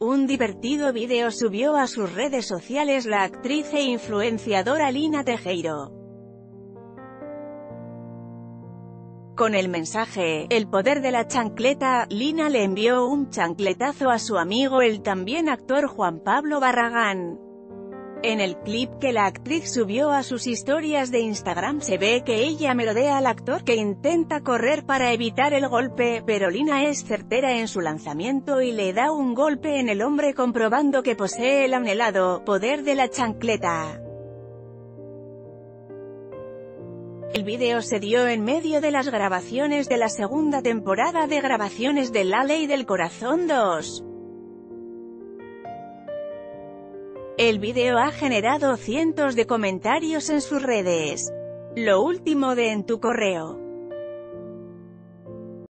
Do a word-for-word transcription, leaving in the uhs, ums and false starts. Un divertido vídeo subió a sus redes sociales la actriz e influenciadora Lina Tejeiro, con el mensaje, "El poder de la chancleta". Lina le envió un chancletazo a su amigo el también actor Juan Pablo Barragán. En el clip que la actriz subió a sus historias de Instagram se ve que ella melodea al actor, que intenta correr para evitar el golpe, pero Lina es certera en su lanzamiento y le da un golpe en el hombre, comprobando que posee el anhelado poder de la chancleta. El vídeo se dio en medio de las grabaciones de la segunda temporada de grabaciones de La Ley del Corazón dos. El vídeo ha generado cientos de comentarios en sus redes. Lo último de En tu correo.